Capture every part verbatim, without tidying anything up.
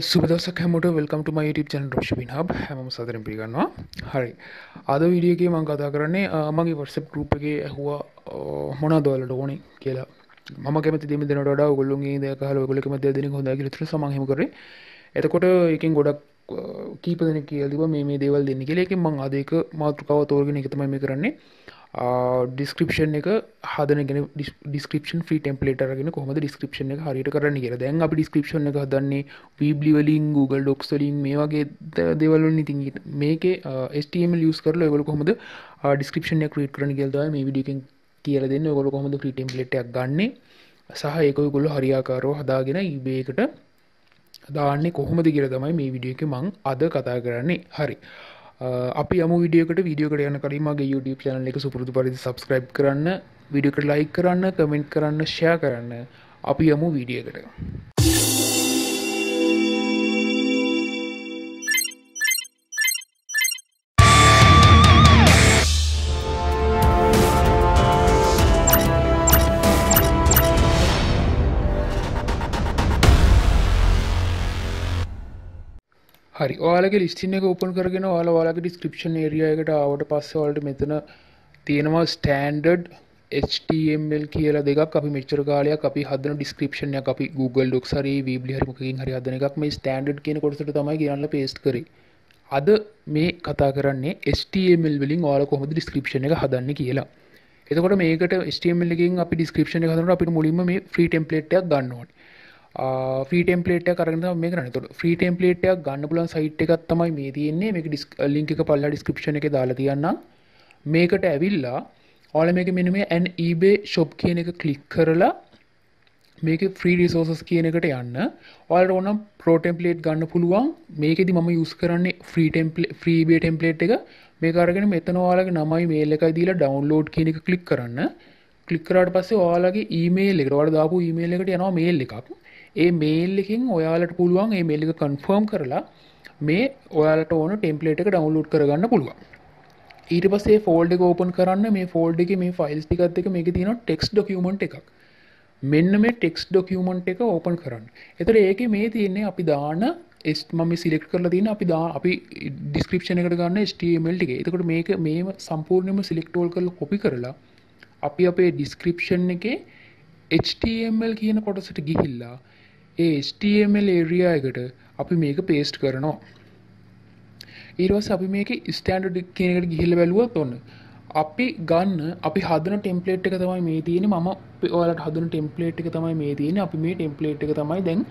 Subhadasa Kamoto, welcome to my YouTube channel Roshavin Hub. I'm Mama Mosaram Pitagannawa. Hi. Other video game on Kadakarane, among your WhatsApp group, Hua Monadol Doni, Kela. Mama came at the Dinoda, Gulungi, the Kahalo, Gulukamade, the Nikonagri, some among him curry. At the quarter, you can go to keep the Nikil, Mimi, they will the Nikilik, Mangadeka, Matuka, Torganic, Makarane, description Nicker, Hadan description free template, or the description Nicker, Harita Karaniker, the Enga description Nicker, Dani, Weebly, Google Docs, Mevagate, they will anything make a H T M L use Kerlo, the description Nicker, Karaniker, maybe you can. Here then you go the free template tag Gane, Saha Eko Gulu Hariakaro, Hadagina, eBay Kata, the Anne Kohoma the Giradama, may video among other Katagrani, Hari. Apiamu video cut a video Katana Karima, YouTube channel like a super subscribe Karana, video cut like Karana, comment Karana, share Karana, Apiamu video cutter. හරි ඔයාලගේ listing එක open කරගෙන ඔයාලා ඔයාලගේ description area එකට ආවට පස්සේ ඔයාලට මෙතන තියෙනවා standard H T M L කියලා දෙකක් අපි මෙච්චර කාලයක් අපි හදන description එකක් අපි Google Docs හරි Weebly හරි මොකකින් හරි හදන එකක් මේ standard කියන කොටසට තමයි ගෙනල්ලා paste කරේ. අද මේ කතා කරන්නේ H T M L වලින් ඔයාලා කොහොමද description එක හදන්නේ කියලා. එතකොට මේකට H T M L එකකින් අපි description එක හදනකොට අපිට මුලින්ම මේ free template එකක් ගන්න ඕනේ. Uh, free template එක අරගෙන තමයි මේක කරන්නේ. Free template එකක් ගන්න පුළුවන් site එකක් තමයි මේ තියෙන්නේ. මේක link එක පල්ලා description එකේ දාලා තියන්නම්. මේකට ඇවිල්ලා ඔයාලා මේක මෙන්න මේ an eBay shop කියන එක click කරලා මේකේ free resources කියන එකට යන්න. ඔයාලට ඕන නම් pro template ගන්න පුළුවන්. මේකෙදි මම use කරන්නේ free template free eBay template එක. මේක අරගෙන මෙතන ඔයාලගේ නමයි mail එකයි දීලා download කියන එක click කරන්න. Click කරාට පස්සේ ඔයාලගේ email එකට ඔයාලා දාපු email එකට යනවා mail එකක්. A mail එකෙන් ඔයාලට පුළුවන් මේ mail එක confirm කරලා මේ ඔයාලට ඕන template එක download කරගන්න පුළුවන්. ඊට පස්සේ මේ folder එක open කරන්න මේ folder එකේ මේ files ටිකත් එක්ක මේකේ තියෙනවා text document එකක්. මෙන්න මේ text document එක open කරන්න. ඒතර ඒකේ මේ තියෙන්නේ අපි දාන මම මේ select කරලා තියෙන අපි අපි description එකට ගන්න H T M L ටික. එතකොට මේක මේව සම්පූර්ණයෙන්ම select all කරලා copy කරලා අපි අපේ description එකේ H T M L කියන කොටසට ගිහිල්ලා H T M L area එකට අපි මේක paste කරනවා. ඊට පස්සේ අපි මේකේ standard කියන එකට ගිහිල්ලා බලුවොත් ඔන්න අපි ගන්න අපි හදන template එක තමයි මේ තියෙන්නේ. මම ඔයාලට හදන template එක තමයි මේ තියෙන්නේ. අපි මේ template එක තමයි දැන්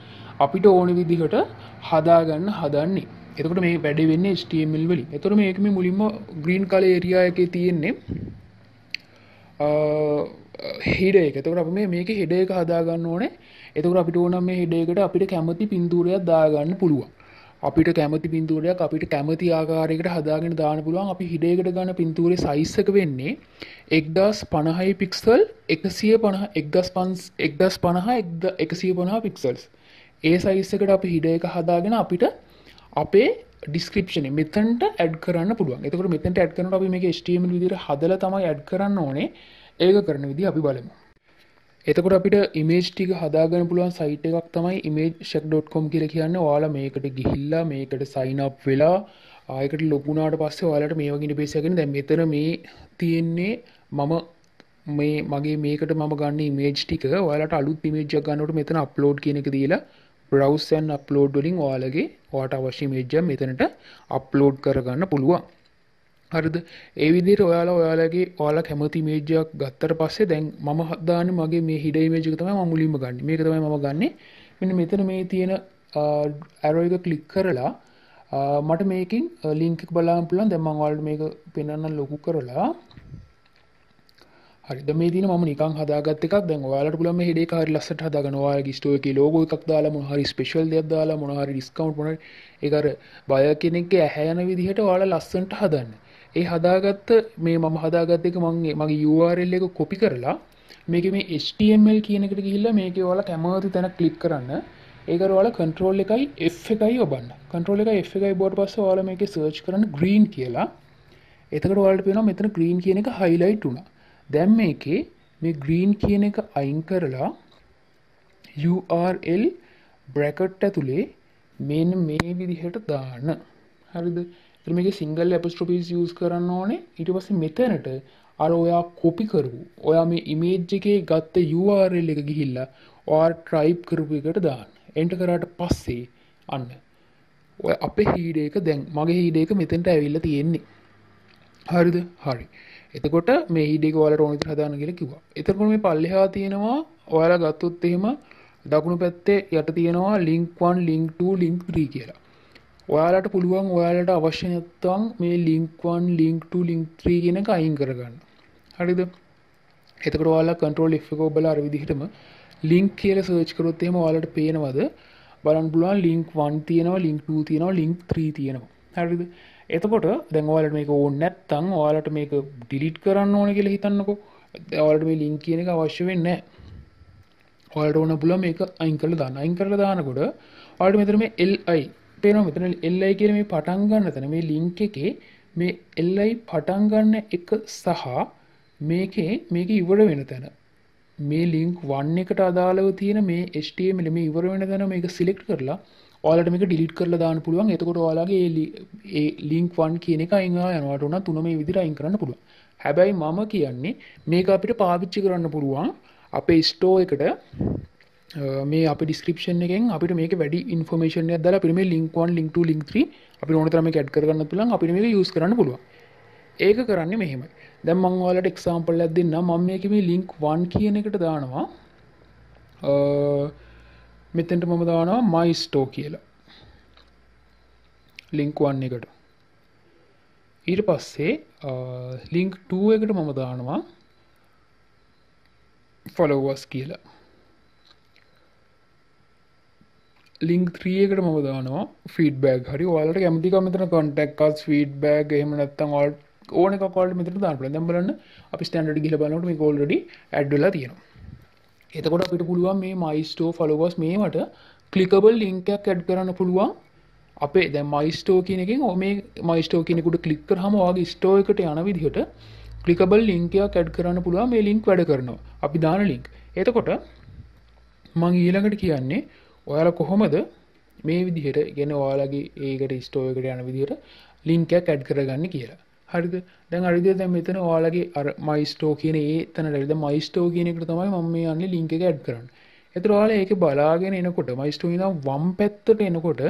අපිට ඕන විදිහට හදාගන්න හදන්නේ. එතකොට මේ වැඩේ වෙන්නේ H T M L වලින්. එතකොට මේක මේ මුලින්ම green color area එකේ තියෙන්නේ header එක. එතකොට අපි මේ මේකේ header එක හදාගන්න ඕනේ. එතකොට අපිට ඕන නම් මේ header එකට අපිට කැමති පින්තූරයක් දාගන්න පුළුවන්. අපිට කැමති පින්තූරයක් අපිට කැමති ආකාරයකට හදාගෙන දාන්න පුළුවන්. අපි header එකට ගන්න පින්තූරේ size එක වෙන්නේ one thousand fifty pixel one fifty pixels. ඒ size එකට අපි header එක හදාගෙන අපිට අපේ description එක මෙතනට add කරන්න පුළුවන්. එතකොට මෙතනට add කරනකොට අපි මේක H T M L විදිහට හදලා තමයි add කරන්න ඕනේ. ඒක කරන විදිහ අපි බලමු. එතකොට අපිට image ටික හදාගන්න පුළුවන් site එකක් තමයි image shack dot com කියලා කියන්නේ. ඔයාලා මේකට ගිහිල්ලා මේකට sign up වෙලා ආයකට log වුණාට පස්සේ ඔයාලට මේ වගේ ඉන්ටර්ෆේස් එකකින් දැන් මෙතන මේ තියෙන්නේ මම මේ මගේ මේකට මම ගන්න image ටික. ඔයාලට අලුත් image එකක් ගන්නකොට මෙතන upload කියන එක දීලා browse and upload වලින් ඔයාලගේ ඔයාට අවශ්‍ය image එක මෙතනට upload කරගන්න පුළුවන්. හරිද? ඒ විදිහට ඔයාලා ඔයාලගේ ඔයාලා කැමති image එකක් ගත්තට පස්සේ දැන් මම හදාන්නේ මගේ මේ header image එක තමයි මම මුලින්ම ගන්නෙ. මේක තමයි මම ගන්නෙ. මෙන්න මෙතන මේ තියෙන arrow එක click කරලා මට මේකෙන් link එක බලන්න පුළුවන්. දැන් මම ඔයාලට මේක පෙන්වන්න ලොකු කරලා. හරි. දැන් මේ තියෙන මම නිකන් හදාගත්ත එකක්. දැන් ඔයාලට පුළුවන් මේ header එක හරිය ලස්සට හදාගන්න. ඔයාලගේ store එකේ logo එකක් දාලා මොන හරි special දෙයක් දාලා මොන හරි discount මොන හරි ඒක අර buyer කෙනෙක්ගේ ඇහැ යන විදිහට ඔයාලා ලස්සනට හදන්න. ඒ හදාගත්ත මේ මම හදාගත්ත එක මම මගේ U R L එක copy කරලා මේකේ මේ H T M L කියන එකට ගිහිල්ලා මේකේ ඔයාලා කැමති තැන click කරන්න. ඒක අර ඔයාලා control එකයි F එකයි ඔබන්න. control එකයි F එකයි බෝඩ් පස්සේ ඔයාලා මේකේ search කරන්න green කියලා. එතකොට ඔයාලට පේනවා මෙතන green කියන එක highlight වුණා. දැන් මේකේ මේ green කියන එක අයින් කරලා U R L bracket ඇතුලේ මෙන්න මේ විදිහට දාන්න. හරිද? එතන මේකේ single apostrophes use කරන්න ඕනේ. ඊට පස්සේ මෙතනට අර ඔයා copy කරපු ඔයා මේ image එකේ ගත්ත U R L එක ගිහිල්ලා ඔයා type කරපු එකට දාන්න. enter කරාට පස්සේ අන්න ඔය අපේ head එක දැන් මගේ head එක මෙතනට ඇවිල්ලා තියෙන්නේ. හරිද? හරි. එතකොට මේ head එක ඔයාලට ඕන විදිහට හදාන්න කියලා කිව්වා. එතකොට මේ පල්ලෙහා තියෙනවා ඔයාලා ගත්තොත් එහෙම දකුණු පැත්තේ යට තියෙනවා link one link two link three කියලා. ඔයාලට පුළුවන් ඔයාලට අවශ්‍ය නැත්නම් මේ link one link two link three කියන එක අයින් කරගන්න. හරිද? එතකොට ඔයාලා control F එක ඔබලා අර විදිහටම link කියලා search කරොත් එහෙම ඔයාලට පේනවද? බලන්න පුළුවන් link one තියෙනවා link two තියෙනවා link three තියෙනවා. හරිද? එතකොට දැන් ඔයාලට මේක ඕනේ නැත්නම් ඔයාලට මේක delete කරන්න ඕනේ කියලා හිතන්නකෝ. ඔයාලට මේ link කියන එක අවශ්‍ය වෙන්නේ නැහැ. ඔයාලට ඕන පුළුවන් මේක අයින් කරලා දාන්න. අයින් කරලා දානකොට ඔයාලට මෙතන මේ L I පේනවා. මෙතන L I කියන මේ පටන් ගන්න තැන මේ link එකේ මේ L I පටන් ගන්න එක සහ මේකේ මේක ඉවර වෙන තැන මේ link one එකට අදාළව තියෙන මේ H T M L මේ ඉවර වෙන තැන මේක select කරලා ඔයාලට මේක delete කරලා දාන්න පුළුවන්. එතකොට ඔයාලගේ ඒ link one කියන එක අයින් ආව යනවාට උනා තුන මේ විදිහට අයින් කරන්න පුළුවන්. හැබැයි මම කියන්නේ මේක අපිට පාවිච්චි කරන්න පුළුවන් අපේ store එකට මේ අපේ description එකෙන් අපිට මේක වැඩි information එකක් දාලා අපිට මේ link one link two link three අපිට ඕන තරම් මේක add කරගන්න පුළුවන් අපිට මේක use කරන්න පුළුවන්. ඒක කරන්නේ මෙහෙමයි. දැන් මම ඔයාලට example එකක් දෙන්නම්. මම මේකේ මේ link one කියන එකට දානවා අ මෙතෙන්ට මම දානවා my store කියලා. link one එකට. ඊට පස්සේ link two එකට මම දානවා followers කියලා. link three එකට මම දානවා feedback. හරි ඔයාලට කැමති කම මෙතන contact us feedback එහෙම නැත්නම් ඔයාල ඕන එකක් ඔයාලට මෙතන දාන්න පුළුවන්. දැන් බලන්න අපි standard ගිහලා බලනකොට මේක already add වෙලා තියෙනවා. එතකොට අපිට පුළුවන් මේ my store followers මේවට clickable link එකක් add කරන්න පුළුවන්. අපේ දැන් my store කියන එකෙන් මේ my store කියන එකට click කරාම ඔයාගේ store එකට යන විදිහට clickable link එකක් add කරන්න පුළුවන්. මේ link වැඩ කරනවා. අපි දාන link. එතකොට මම ඊළඟට කියන්නේ ඔයාලා කොහොමද මේ විදිහට කියන්නේ ඔයාලගේ ඒකට store එකට යන විදිහට link එකක් add කරගන්නේ කියලා. හරිද? දැන් අර විදිහට දැන් මෙතන ඔයාලගේ අර my store කියන ඒ එතනට ඇවිල්ලා my store කියන එකට තමයි මම මේ යන්නේ link එක add කරන්න. ඒතර ඔයාලා ඒක බලාගෙන එනකොට my store ඉඳන් වම් පැත්තට එනකොට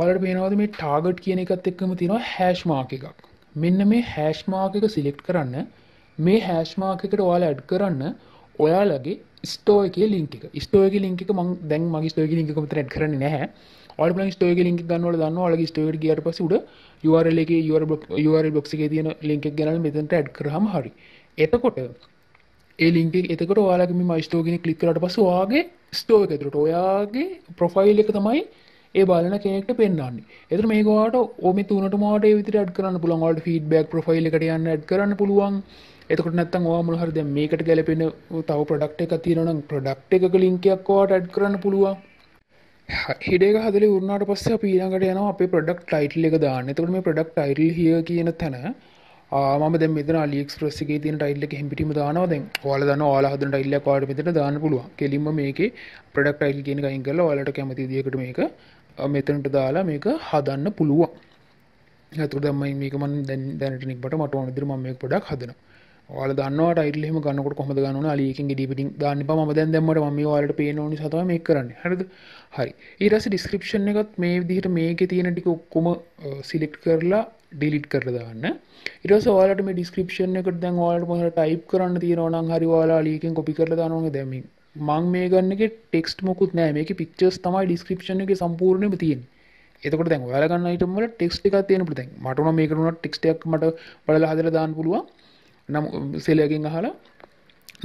ඔයාලට පේනවාද මේ target කියන එකත් එක්කම තියෙනවා hash mark එකක්. මෙන්න මේ hash mark එක select කරන්න මේ hash mark එකට ඔයාලා add කරන්න ඔයාලගේ store එකේ link එක. store එකේ link එක මම දැන් මගේ store එකේ link එක මෙතන add කරන්නේ නැහැ. ඔයාලා බලන්න store එකේ link එක ගන්නකොට දන්නවා ඔයාලගේ store එකට ගියාට පස්සේ උඩ U R L එකේ U R L box එකේ තියෙන link එක ගෙනල්ලා මෙතනට add කරාම හරි. එතකොට ඒ link එක එතකොට ඔයාලගේ මේ my store එකේ click කරාට පස්සේ ඔයාගේ store එක ඇතුළට ඔයාගේ profile එක තමයි ඒ බලන කෙනෙක්ට පෙන්වන්නේ. ඒතර මේක ඔයාලට ඕමේ තුනටම ඔයාලට ඒ විදිහට add කරන්න පුළුවන්. ඔයාලට feedback profile එකට යන්න add කරන්න පුළුවන්. එතකොට නැත්තම් ඔයා මොන හරි දැන් මේකට ගැලපෙන තව product එකක් තියෙනවා නම් product එකක link එකක් ඔයාලට add කරන්න පුළුවන්. head එක හදලා ඉවරනාට පස්සේ අපි ඊළඟට යනවා අපේ product title එක දාන්න. එතකොට මේ product title here කියන තැන මම දැන් මෙතන AliExpress එකේ තියෙන title එක හැම පිටිම දානවා. දැන් ඔයාලා දන්නවා ඔයාලා හදන title එකක් ඔයාලට මෙතන දාන්න පුළුවන්. කෙලින්ම මේකේ product title කියන එක අයින් කරලා ඔයාලට කැමති විදිහකට මේක මෙතනට දාලා මේක හදන්න පුළුවන්. එතකොට දැන් මම මේක මම දැන් දැනට නික්බට මට ඕන විදිහට මම මේක පොඩ්ඩක් හදනවා. ඔයාලා දන්නවා ටයිටල් එහෙම ගන්නකොට කොහමද ගන්න ඕන? Ali එකකින් editing දාන්න එපා. මම දැන් දැන් මට මම මේ ඔයාලට පේන ඕන නිසා තමයි මේක කරන්නේ. හරිද? හරි. ඊට පස්සේ description එකත් මේ විදිහට මේකේ තියෙන ටික ඔක්කොම select කරලා delete කරලා දාන්න. ඊට පස්සේ ඔයාලට මේ description එකට දැන් ඔයාලට මොනවද type කරන්න තියෙනවා නම් හරි ඔයාලා Ali එකෙන් copy කරලා දාන්න ඕනේ. දැන් මේ මම මේ ගන්න එකේ ටෙක්ස්ට් මොකුත් නැහැ. මේකේ pictures තමයි description එකේ සම්පූර්ණයෙන්ම තියෙන්නේ. එතකොට දැන් ඔයාලා ගන්න item වල text එකක් තියෙන පුළුවන්. දැන් මට උනා මේකට උනා text එකක් මට බලලා හදලා දාන්න පුළුවන්. නම් සෙල් එකෙන් අහලා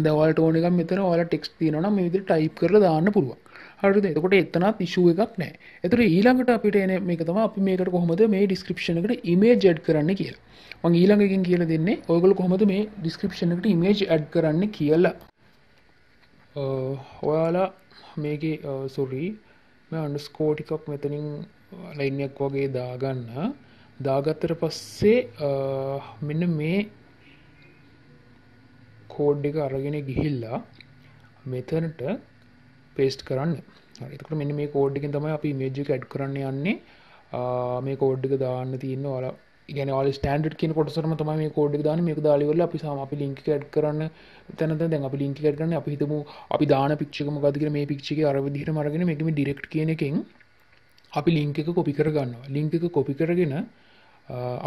දැන් ඔයාලට ඕන එකක් මෙතන ඔයාලා text තියෙනවා නම් මේ විදිහට type කරලා දාන්න පුළුවන්. හරිද? එතකොට එතනත් issue එකක් නැහැ. එතකොට ඊළඟට අපිට එන මේක තමයි අපි මේකට කොහොමද මේ description එකට image add කරන්න කියලා. මම ඊළඟ එකෙන් කියලා දෙන්නේ ඔයගොල්ලෝ කොහොමද මේ description එකට image add කරන්න කියලා. ඔයාලා මේකේ sorry මම underscore ටිකක් මෙතනින් line එකක් වගේ දාගන්න. දාගත්තට පස්සේ මෙන්න මේ code එක අරගෙන ගිහිල්ලා මෙතනට paste කරන්න. එතකොට මෙන්න මේ කෝඩ් එකෙන් තමයි අපි image එක ඇඩ් කරන්න යන්නේ මේ කෝඩ් එක දාන්න තියෙන්නේ ඔයාලා කියන්නේ ඔයාලා ස්ටෑන්ඩඩ් කියන කොටසටම තමයි මේ කෝඩ් එක දාන්නේ මේක දාලා ඉවරලා අපි සාම අපි link එක ඇඩ් කරන්න එතන දැන් අපි link එක ඇඩ් කරන්නේ අපි හිතමු අපි දාන picture එක මොකද්ද කියලා මේ picture එකේ අර විදිහටම අරගෙන මේක මේ direct කියන එකෙන් අපි link එක copy කරගන්නවා link එක copy කරගෙන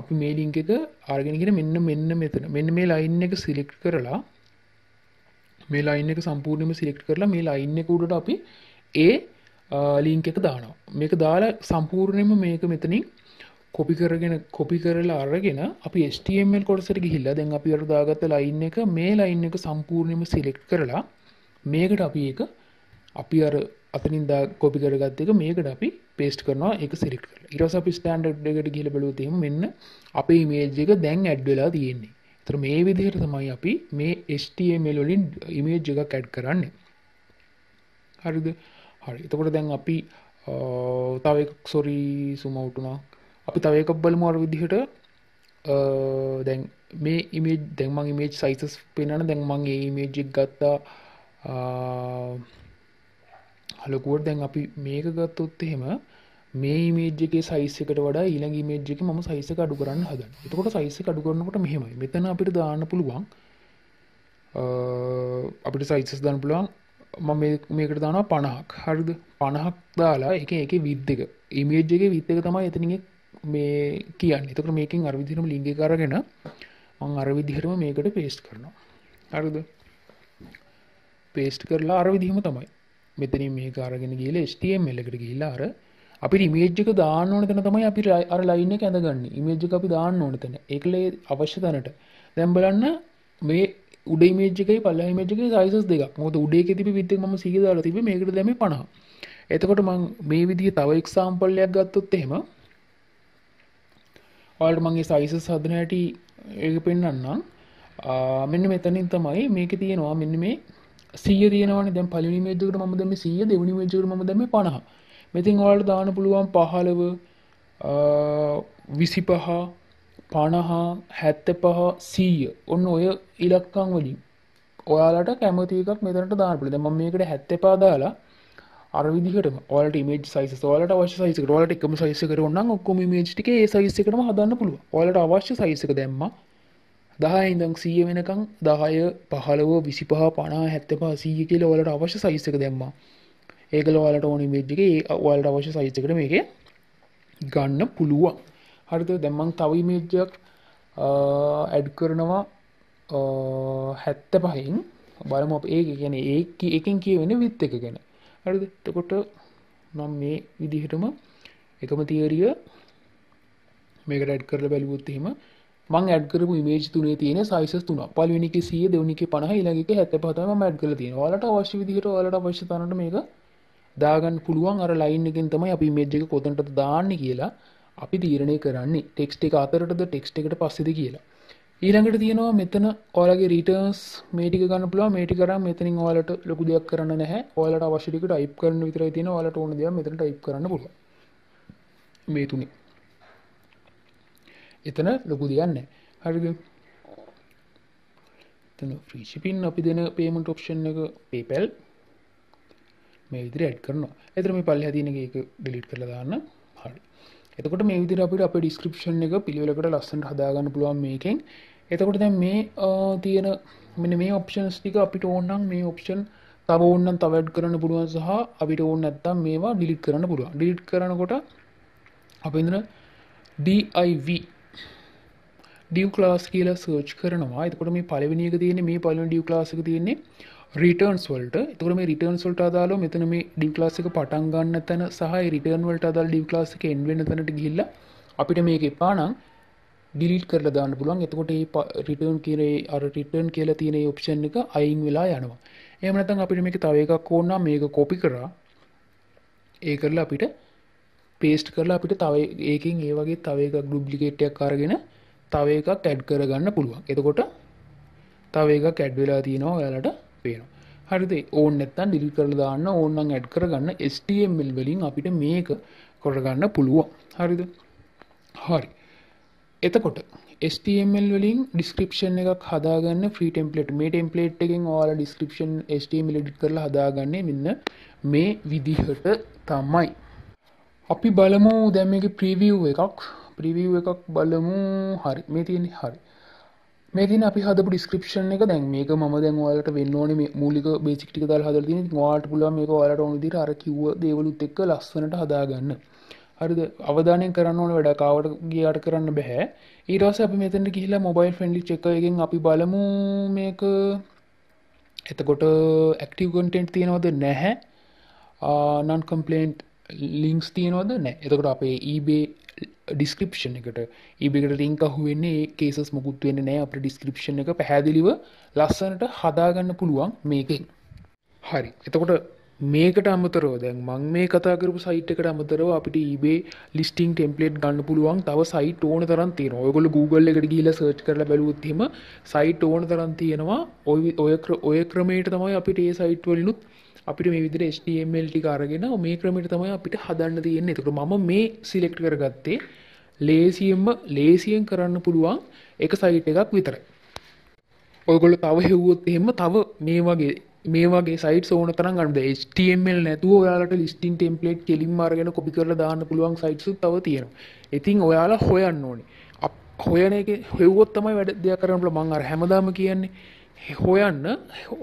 අපි මේ link එක අරගෙන ගිහින් මෙන්න මෙන්න මෙතන මෙන්න මේ line එක select කරලා මේ line එක සම්පූර්ණයෙන්ම select කරලා මේ line එක උඩට අපි ඒ link එක දානවා මේක දාලා සම්පූර්ණයෙන්ම මේක මෙතනින් copy කරගෙන copy කරලා අරගෙන අපි H T M L කොටසට ගිහිල්ලා දැන් අපි අර දාගත්ත line එක මේ line එක සම්පූර්ණයෙන්ම select කරලා මේකට අපි ඒක අපි අර අතනින් දා copy කරගත්ත එක මේකට අපි paste කරනවා ඒක select කරලා ඊට පස්සේ අපි standard එකට ගිහලා බලුවොත් එහෙම මෙන්න අපේ image එක දැන් add වෙලා තියෙන්නේ. ඒතර මේ විදිහට තමයි අපි මේ H T M L වලින් image එකක් add කරන්නේ. හරිද? හරි. එතකොට දැන් අපි තව එකක් sorry zoom out වුණා. අපි තව එකක් බලමු අර විදිහට දැන් මේ image දැන් මම image sizes පෙන්නන දැන් මම මේ image එක ගත්තා අලුකුවට දැන් අපි මේක ගත්තොත් එහෙම මේ image එකේ size එකට වඩා ඊළඟ image එකේ මම size එක අඩු කරන්න හදනවා. එතකොට size එක අඩු කරනකොට මෙහෙමයි. මෙතන අපිට දාන්න පුළුවන් අපිට sizes දාන්න පුළුවන්. මම මේකට දානවා පනහක්. හරිද? පනහක් දාලා ඒකේ ඒකේ width එක. image එකේ width එක තමයි එතනින් මේ කියන්නේ. එතකොට මේකෙන් අර විදිහටම link එක අරගෙන මම අර විදිහටම මේකට paste කරනවා. හරිද? paste කරලා අර විදිහම තමයි මෙතනින් මේක අරගෙන ගිහලා H T M L එකට ගිහිල්ලා අර අපිට image එක දාන්න ඕන තැන තමයි අපි අර line එක ඇඳගන්නේ. image එක අපි දාන්න ඕන තැන. ඒකලේ අවශ්‍ය තැනට. දැන් බලන්න මේ උඩ image එකයි පල්ලෙහා image එකේ sizes දෙකක්. මොකද උඩ එකේ තිබි width එක මම සීයේ දාලා තිබ්බේ මේකට දැම්මේ පනහක්. එතකොට මම මේ විදිහේ තව example එකක් ගත්තොත් එහෙම ඔයාලට මම මේ sizes හදන හැටි ඒක පෙන්නන්නම්. මෙන්න මෙතනින් තමයි මේකේ තියෙනවා මෙන්න මේ සීයේ තියෙනවානේ දැන් පළවෙනි image එකට මම දැම්මේ සීයේ දෙවෙනි image එකට මම දැම්මේ පනහක්. මෙතින් ඔයාලට දාන්න පුළුවන් පහළව විසිපහ පනහ හැත්තෑපහ සීය. ඔන්න ඔය ඉලක්කම් වලින් ඔයාලට කැමති එකක් මෙතනට දාන්න පුළුවන්. දැන් මම මේකට හැත්තෑපහ දාලා අර විදිහටම ඔයාලට image sizes ඔයාලට අවශ්‍ය size එකට ඔයාලට එකම size එකකට ඕන නම් ඔක්කොම image ටිකේ ඒ size එකටම හදන්න පුළුවන්. ඔයාලට අවශ්‍ය size එක දැම්මා දහය ඉඳන් සීය වෙනකන් දහය පහළව විසිපහ පනහ හැත්තෑපහ සීය කියලා ඔයාලට අවශ්‍ය size එක දැම්මා. ඒකල ඔයාලට ඕන image එකේ ඔයාලට අවශ්‍ය size එකට මේක ගන්න පුළුවන්. හරිද? දැන් මම තව image එකක් add කරනවා හැත්තෑපහ න් බලමු අපි ඒක කියන්නේ ඒක එකෙන් කියවෙන width එක ගැන. හරිද? එතකොට මම මේ විදිහටම එකම theory මේකට add කරලා බලුවොත් එහෙම මම add කරපු image තුනේ තියෙන sizes තුනක්. පළවෙනි එකේ සීය, දෙවෙනි එකේ පනහ, ඊළඟ එකේ හැත්තෑපහ තමයි මම add කරලා තියෙන්නේ. ඔයාලට අවශ්‍ය විදිහට ඔයාලට අවශ්‍ය තරමට මේක දාගන්න පුළුවන්. අර line එකෙන් තමයි අපි image එක කොතනටද දාන්නේ කියලා අපි තීරණය කරන්නේ. text එක අතරටද text එකට පස්සේද කියලා. ඊළඟට තියෙනවා මෙතන ඔයාලගේ returns මේ ටික ගන්න පුළුවන්. මේ ටික අරන් මෙතනින් ඔයාලට ලොකු දෙයක් කරන්න නැහැ. ඔයාලට අවශ්‍ය ටික type කරන්න විතරයි තියෙන්නේ. ඔයාලට ඕන දේවල් මෙතන type කරන්න පුළුවන්. මේ තුනේ එතන ලොකු දෙයක් නැහැ. හරිද? එතන free shipping අපි දෙන payment option එක PayPal මේ විදිහට add කරනවා. එතන මේ පල්ලෙහා තියෙන එක delete කරලා දාන්න. හරි. එතකොට මේ විදිහට අපිට අපේ description එක පිළිවෙලකට ලස්සනට හදා ගන්න පුළුවන් මේකෙන්. එතකොට දැන් මේ තියෙන මෙන්න මේ options ටික අපිට ඕන නම් මේ option තව ඕන නම් තව add කරන්න පුළුවන් සහ අපිට ඕන නැත්නම් මේවා delete කරන්න පුළුවන්. delete කරනකොට අපි ඉඳන div div class කියලා search කරනවා. එතකොට මේ පළවෙනි එක තියෙන්නේ මේ පළවෙනි div class එක තියෙන්නේ returns වලට. එතකොට මේ returns වලට අදාළව මෙතන මේ div class එක පටන් ගන්න තැන සහ ඒ return වලට අදාළ div class එක end වෙන තැනට ගිහිල්ලා අපිට මේක එපා නම් delete කරලා දාන්න පුළුවන්. එතකොට මේ return කියන ඒ අර return කියලා තියෙන මේ option එක අයින් වෙලා යනවා. එහෙම නැත්නම් අපිට මේක තව එකක් ඕන නම් මේක copy කරලා ඒ කරලා අපිට paste කරලා අපිට තව එකකින් ඒ වගේ තව එකක් duplicate එකක් අරගෙන තව එකක් add කරගන්න පුළුවන්. එතකොට තව එකක් add වෙලා තියෙනවා ඔයාලට පේනවා. හරිද? ඕන නැත්නම් delete කරලා දාන්න ඕන නම් add කරගන්න H T M L වලින් අපිට මේක කරගන්න පුළුවන්. හරිද? හරි. එතකොට H T M L වලින් description එකක් හදාගන්න free template මේ template එකෙන් ඔයාලා description H T M L edit කරලා හදාගන්නේ මෙන්න මේ විදිහට තමයි. අපි බලමු දැන් මේකේ preview එකක් preview එකක් බලමු. හරි මේ තියෙන්නේ හරි. මේ තියෙන අපි හදපු description එක දැන් මේක මම දැන් ඔයාලට වෙන්න ඕනේ මේ මූලික basic ටික දාලා හදලා තියෙන. ඉතින් ඔයාලට පුළුවන් මේක ඔයාලට ඕන විදිහට අර කිව්ව දේවලුත් එක්ක ලස්සනට හදාගන්න. හරිද අවධානය කරන්න ඕන වැඩක් ආවට ගියාට කරන්න බෑ ඊට පස්සේ අපි මෙතනට ගිහිල්ලා මොබයිල් ෆ්‍රෙන්ඩ්ලි චෙක් එකකින් අපි බලමු මේක එතකොට ඇක්ටිව් කන්ටෙන්ට් තියෙනවද නැහැ non complaint links තියෙනවද නැහැ එතකොට අපේ eBay description එකට eBay එකට link අහු වෙන්නේ ඒ cases මොකුත් වෙන්නේ නැහැ අපේ description එක පැහැදිලිව ලස්සනට හදාගන්න පුළුවන් මේකෙන් හරි එතකොට මේකට අමතරව දැන් මම මේ කතා කරපු සයිට් එකට අමතරව අපිට eBay listing template ගන්න පුළුවන් තව සයිට් ඕන තරම් තියෙනවා. ඔයගොල්ලෝ Google එකට ගිහිල්ලා search කරලා බලුවොත් එහෙම සයිට් ඕන තරම් තියෙනවා. ඔය ඔය ක්‍රමයට තමයි අපිට මේ සයිට් වලිනුත් අපිට මේ විදිහට H T M L ටික අරගෙන මේ ක්‍රමයට තමයි අපිට හදන්න තියෙන්නේ. ඒකට මම මේ select කරගත්තේ ලේසියෙන්ම ලේසියෙන් කරන්න පුළුවන් එක සයිට් එකක් විතරයි. ඔයගොල්ලෝ තව හෙව්වොත් එහෙම තව මේ වගේ මේ වගේ සයිට්ස් ඕන තරම් ගන්න බෑ H T M L නැතුව ඔයාලට listing template කෙලින්ම අරගෙන copy කරලා දාන්න පුළුවන් sites උත් තව තියෙනවා. ඉතින් ඔයාලා හොයන්න ඕනේ. හොයන එක හෙව්වොත් තමයි වැඩ දෙයක් කරන්න පුළුවන්. මම අර හැමදාම කියන්නේ හොයන්න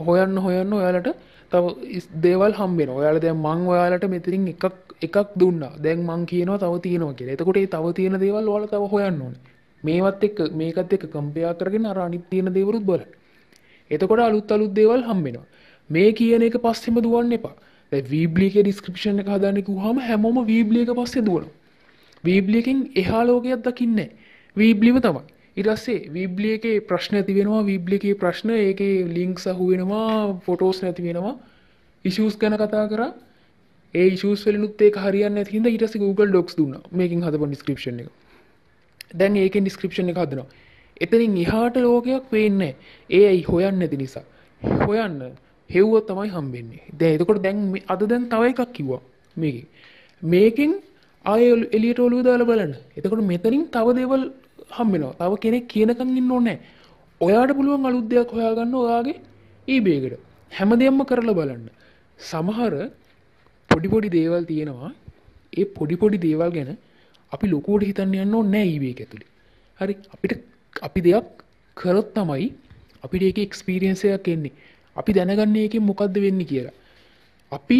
හොයන්න හොයන්න ඔයාලට තව දේවල් හම්බ වෙනවා. ඔයාලා දැන් මම ඔයාලට මෙතනින් එකක් එකක් දුන්නා. දැන් මම කියනවා තව තියෙනවා කියලා. එතකොට මේ තව තියෙන දේවල් ඔයාලා තව හොයන්න ඕනේ. මේවත් එක්ක මේකත් එක්ක compare කරගෙන අර අනිත් තියෙන දේවලුත් බලන්න. එතකොට අලුත් අලුත් දේවල් හම්බ වෙනවා. මේ කියන එක පස්සෙම දුවන්න එපා. දැන් Weebly එකේ description එක හදාන්න කිව්වම හැමෝම Weebly එක පස්සේ දුවනවා. Weebly එකෙන් එහා ලෝකයක් දකින්නේ නැහැ. Weeblyම තමයි. ඊට පස්සේ Weebly එකේ ප්‍රශ්න ඇති වෙනවා. Weebly එකේ ප්‍රශ්න ඒකේ links අහු වෙනවා, photos නැති වෙනවා. issues ගැන කතා කරා. ඒ issues වලිනුත් ඒක හරියන්නේ නැති හින්දා ඊට පස්සේ Google Docs දුන්නා. මේකෙන් හදපු description එක. දැන් ඒකෙන් description එක හදනවා. එතනින් එහාට ලෝකයක් වෙන්නේ නැහැ. ඒයි හොයන්නේ නැති නිසා. හොයන්න හෙව්වොත් තමයි හම්බෙන්නේ. දැන් එතකොට දැන් අද දැන් තව එකක් කිව්වා මේකෙන්. මේකෙන් ආයෙ එළියට ඔලුව දාලා බලන්න. එතකොට මෙතනින් තව දේවල් හම්බෙනවා. තව කෙනෙක් කියනකම් ඉන්න ඕනේ නැහැ. ඔයාට පුළුවන් අලුත් දෙයක් හොයාගන්න ඔයාගේ eBay එකට. හැමදේම කරලා බලන්න. සමහර පොඩි පොඩි දේවල් තියෙනවා. ඒ පොඩි පොඩි දේවල් ගැන අපි ලොකුවට හිතන්න යන්න ඕනේ නැහැ eBay එක ඇතුලේ. හරි අපිට අපි දෙයක් කරොත් තමයි අපිට ඒකේ experience එකක් එන්නේ. අපි දැනගන්නේ එකෙන් මොකද්ද වෙන්නේ කියලා. අපි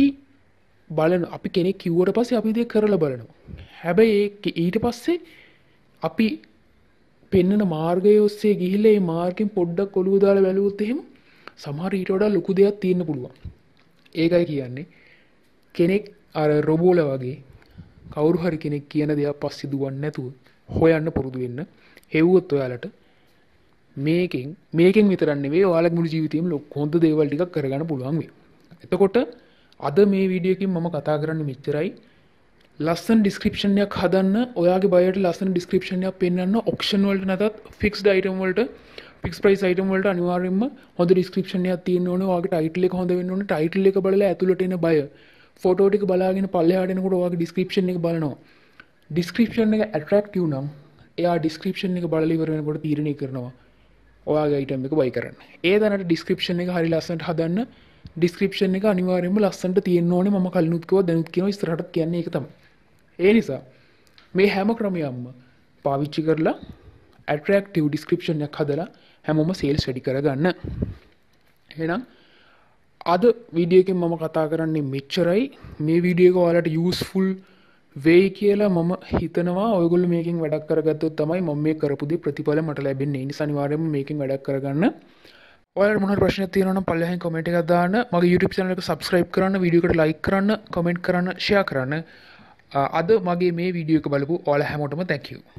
බලන අපි කෙනෙක් කිව්වට පස්සේ අපි දෙයක් කරලා බලනවා. හැබැයි ඒක ඊට පස්සේ අපි පෙන්නන මාර්ගය ඔස්සේ ගිහිල්ලා මේ මාර්ගෙන් පොඩ්ඩක් ඔලුව දාලා බැලුවොත් එහෙම සමහර ඊට වඩා ලොකු දෙයක් තියෙන්න පුළුවන්. ඒකයි කියන්නේ කෙනෙක් අර රොබෝල වගේ කවුරු හරි කෙනෙක් කියන දේවල් පස්සේ දුවන්නේ නැතුව හොයන්න පුරුදු වෙන්න. හෙව්වොත් ඔයාලට මේකෙන් මේකෙන් විතරක් නෙවෙයි ඔයාලගේ මුළු ජීවිතේම හොඳ දේවල් ටිකක් කරගන්න පුළුවන් වෙයි. එතකොට අද මේ වීඩියෝ එකකින් මම කතා කරන්නේ මෙච්චරයි. ලස්සන description එකක් හදන්න ඔයාගේ බයයට ලස්සන description එකක් පෙන්වන්න auction වලට නැතත් fixed item වලට fixed price item වලට අනිවාර්යයෙන්ම හොඳ description එකක් තියෙන්න ඕනේ. ඔයාගේ title එක හොඳ වෙන්න ඕනේ. title එක බලලා ඇතුළට එන බය photo ටික බලාගෙන පල්ලෙහාට එනකොට ඔයාගේ description එක බලනවා. description එක attractive නම් එයා description එක බලලා ඉවර වෙනකොට තීරණය කරනවා ඔයාගේ item එක buy කරන්න. ඒ දැනට description එක හරි ලස්සනට හදන්න. description එක අනිවාර්යයෙන්ම ලස්සනට තියෙන්න ඕනේ. මම කලිනුත් කිව්වා දැනුත් කියනවා ඉස්සරහටත් කියන්නේ ඒක තමයි. ඒ නිසා මේ හැම ක්‍රමයක්ම පාවිච්චි කරලා attractive description එකක් හදලා හැමෝම sales ready කරගන්න. එහෙනම් අද වීඩියෝ එකෙන් මම කතා කරන්නේ මෙච්චරයි. මේ වීඩියෝ එක ඔයාලට useful වෙයි කියලා මම හිතනවා. ඔයගොල්ලෝ මේකෙන් වැඩක් කරගත්තොත් තමයි මම මේ කරපු දේ ප්‍රතිඵල මට ලැබෙන්නේ. ඒ නිසා අනිවාර්යයෙන්ම මේකෙන් වැඩක් කරගන්න. ඔයාලට මොන හරි ප්‍රශ්නයක් තියෙනවා නම් පල්ලෙහාන් comment එකක් දාන්න. මගේ YouTube channel එක subscribe කරන්න, video එකට like කරන්න, comment කරන්න, share කරන්න. අද මගේ මේ video එක බලපු ඔයාලා හැමෝටම thank you.